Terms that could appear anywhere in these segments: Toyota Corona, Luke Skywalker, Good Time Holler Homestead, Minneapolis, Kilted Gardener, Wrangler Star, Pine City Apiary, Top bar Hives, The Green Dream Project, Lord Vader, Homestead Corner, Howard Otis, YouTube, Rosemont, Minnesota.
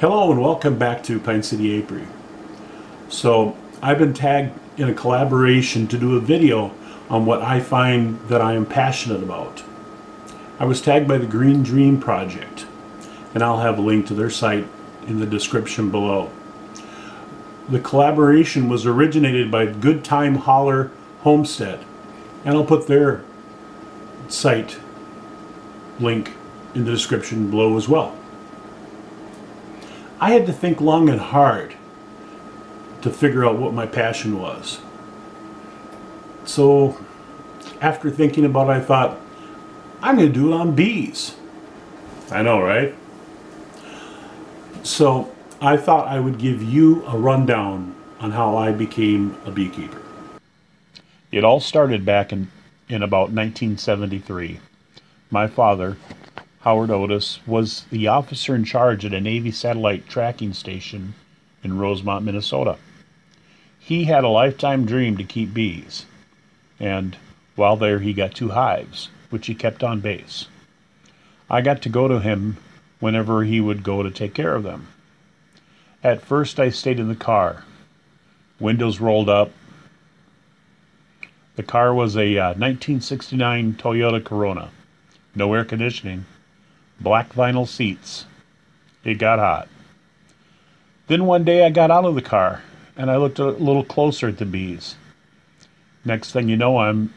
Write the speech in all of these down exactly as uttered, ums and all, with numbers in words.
Hello and welcome back to Pine City Apiary. So I've been tagged in a collaboration to do a video on what I find that I am passionate about. I was tagged by the Green Dream Project, and I'll have a link to their site in the description below. The collaboration was originated by Good Time Holler Homestead, and I'll put their site link in the description below as well. I had to think long and hard to figure out what my passion was. So after thinking about it, I thought, I'm going to do it on bees. I know, right? So I thought I would give you a rundown on how I became a beekeeper. It all started back in, in about nineteen seventy-three. My father, Howard Otis, was the officer in charge at a Navy satellite tracking station in Rosemont, Minnesota. He had a lifetime dream to keep bees, and while there he got two hives, which he kept on base. I got to go to him whenever he would go to take care of them. At first I stayed in the car, windows rolled up. The car was a uh, nineteen sixty-nine Toyota Corona, no air conditioning. Black vinyl seats. It got hot. Then one day I got out of the car and I looked a little closer at the bees. Next thing you know, I'm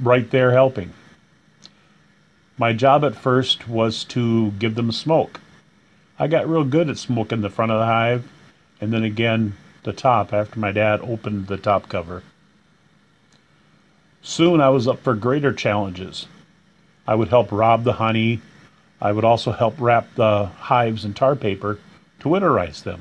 right there helping. My job at first was to give them smoke. I got real good at smoking the front of the hive and then again the top after my dad opened the top cover. Soon I was up for greater challenges. I would help rob the honey. I would also help wrap the hives in tar paper to winterize them.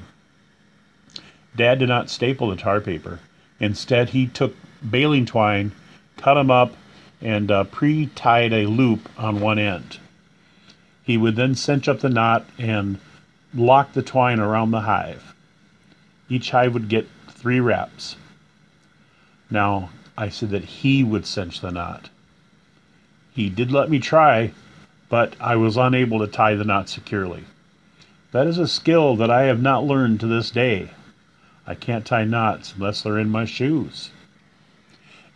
Dad did not staple the tar paper. Instead, he took baling twine, cut them up, and uh, pre-tied a loop on one end. He would then cinch up the knot and lock the twine around the hive. Each hive would get three wraps. Now, I said that he would cinch the knot. He did let me try, but I was unable to tie the knot securely. That is a skill that I have not learned to this day. I can't tie knots unless they're in my shoes.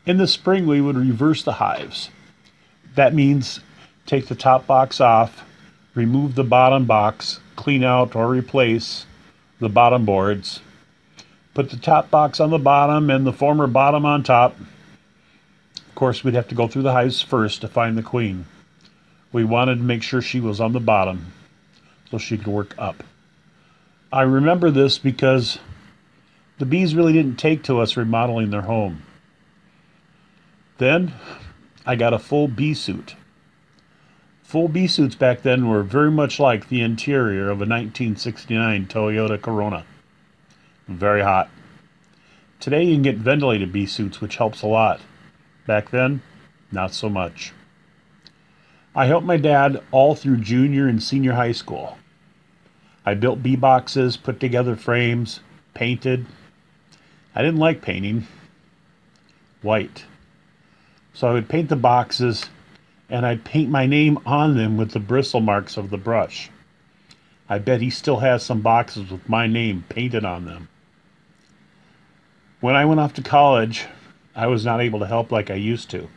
In the spring, we would reverse the hives. That means take the top box off, remove the bottom box, clean out or replace the bottom boards, put the top box on the bottom and the former bottom on top. Of course, we'd have to go through the hives first to find the queen. We wanted to make sure she was on the bottom so she could work up. I remember this because the bees really didn't take to us remodeling their home. Then I got a full bee suit. Full bee suits back then were very much like the interior of a nineteen sixty-nine Toyota Corona. Very hot. Today you can get ventilated bee suits, which helps a lot. Back then, not so much. I helped my dad all through junior and senior high school. I built bee boxes, put together frames, painted. I didn't like painting white. So I would paint the boxes and I'd paint my name on them with the bristle marks of the brush. I bet he still has some boxes with my name painted on them. When I went off to college, I was not able to help like I used to.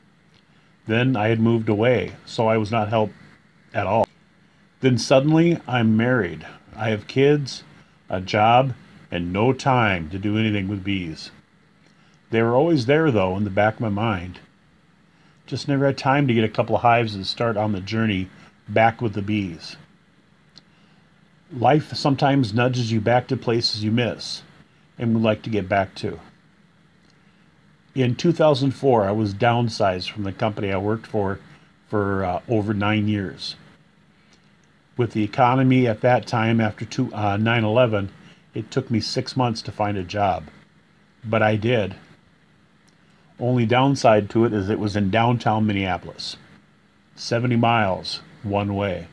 Then I had moved away, so I was not helped at all. Then suddenly I'm married. I have kids, a job, and no time to do anything with bees. They were always there though in the back of my mind. Just never had time to get a couple of hives and start on the journey back with the bees. Life sometimes nudges you back to places you miss and would like to get back to. In two thousand four, I was downsized from the company I worked for for uh, over nine years. With the economy at that time, after nine eleven, it took me six months to find a job. But I did. Only downside to it is it was in downtown Minneapolis. seventy miles one way.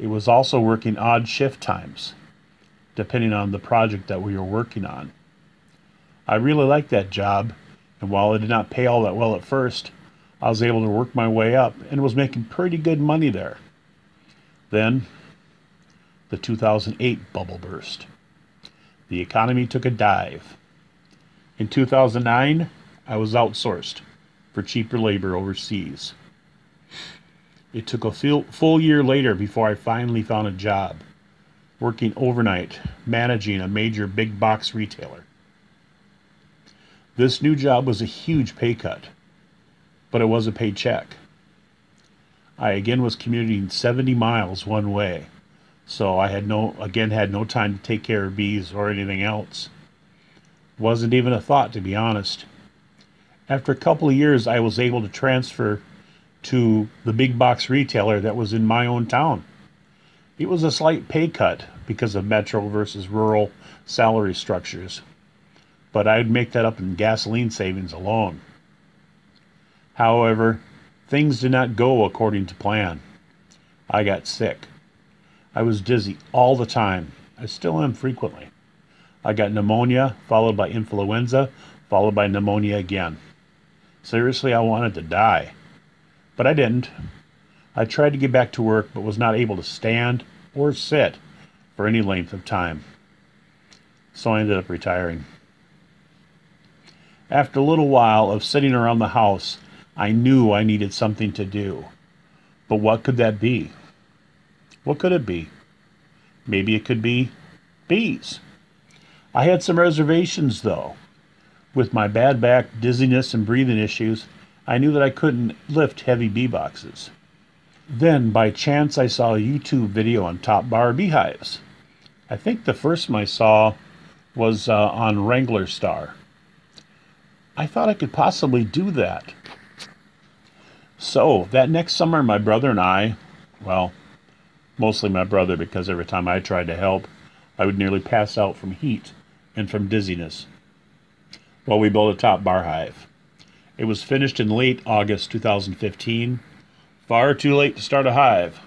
It was also working odd shift times, depending on the project that we were working on. I really liked that job, and while it did not pay all that well at first, I was able to work my way up and was making pretty good money there. Then the two thousand eight bubble burst. The economy took a dive. In two thousand nine, I was outsourced for cheaper labor overseas. It took a full year later before I finally found a job, working overnight, managing a major big box retailer. This new job was a huge pay cut, but it was a paycheck. I again was commuting seventy miles one way, so I had no again had no time to take care of bees or anything else. Wasn't even a thought, to be honest. After a couple of years, I was able to transfer to the big box retailer that was in my own town. It was a slight pay cut because of metro versus rural salary structures, but I'd make that up in gasoline savings alone. However, things did not go according to plan. I got sick. I was dizzy all the time. I still am frequently. I got pneumonia, followed by influenza, followed by pneumonia again. Seriously, I wanted to die. But I didn't. I tried to get back to work, but was not able to stand or sit for any length of time. So I ended up retiring. After a little while of sitting around the house, I knew I needed something to do. But what could that be? What could it be? Maybe it could be bees. I had some reservations, though. With my bad back, dizziness, and breathing issues, I knew that I couldn't lift heavy bee boxes. Then, by chance, I saw a YouTube video on Top Bar Hives. I think the first one I saw was uh, on Wrangler Star. I thought I could possibly do that. So that next summer, my brother and I, well, mostly my brother, because every time I tried to help, I would nearly pass out from heat and from dizziness. Well, we built a top bar hive. It was finished in late August two thousand fifteen. Far too late to start a hive,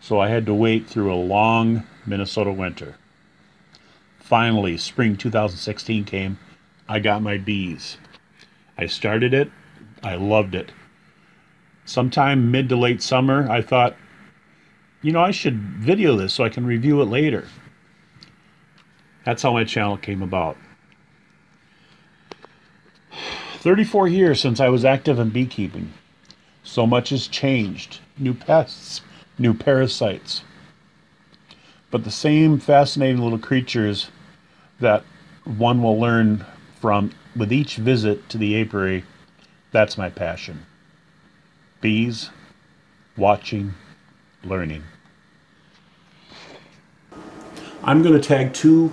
so I had to wait through a long Minnesota winter. Finally, spring two thousand sixteen came. I got my bees. I started it. I loved it. Sometime mid to late summer, I thought, you know, I should video this so I can review it later. That's how my channel came about. thirty-four years since I was active in beekeeping. So much has changed. New pests, new parasites. But the same fascinating little creatures that one will learn from with each visit to the apiary, that's my passion. Bees, watching, learning. I'm going to tag two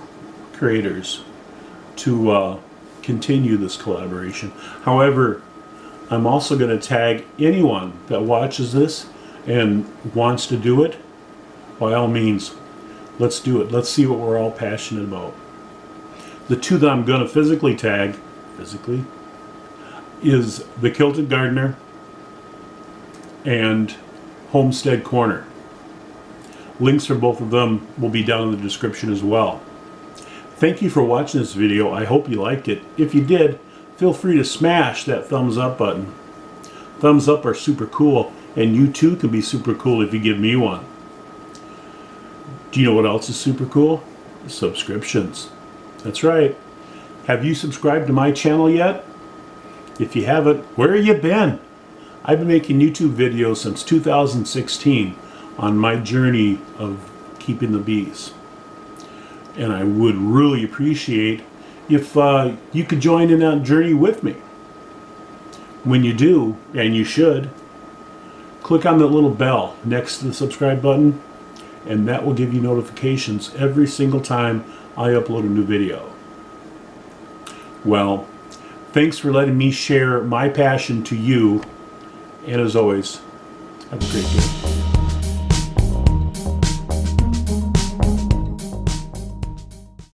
creators to uh, continue this collaboration. However, I'm also going to tag anyone that watches this and wants to do it. By all means, let's do it. Let's see what we're all passionate about. The two that I'm going to physically tag, physically, is the Kilted Gardener and Homestead Corner. Links for both of them will be down in the description as well. Thank you for watching this video. I hope you liked it. If you did, feel free to smash that thumbs up button. Thumbs up are super cool, and you too can be super cool if you give me one. Do you know what else is super cool? Subscriptions. That's right. Have you subscribed to my channel yet? If you haven't, where have you been? I've been making YouTube videos since two thousand sixteen. On my journey of keeping the bees, and I would really appreciate if uh, you could join in that journey with me. When you do, and you should, click on that little bell next to the subscribe button, and that will give you notifications every single time I upload a new video. Well, thanks for letting me share my passion to you, and as always, have a great day.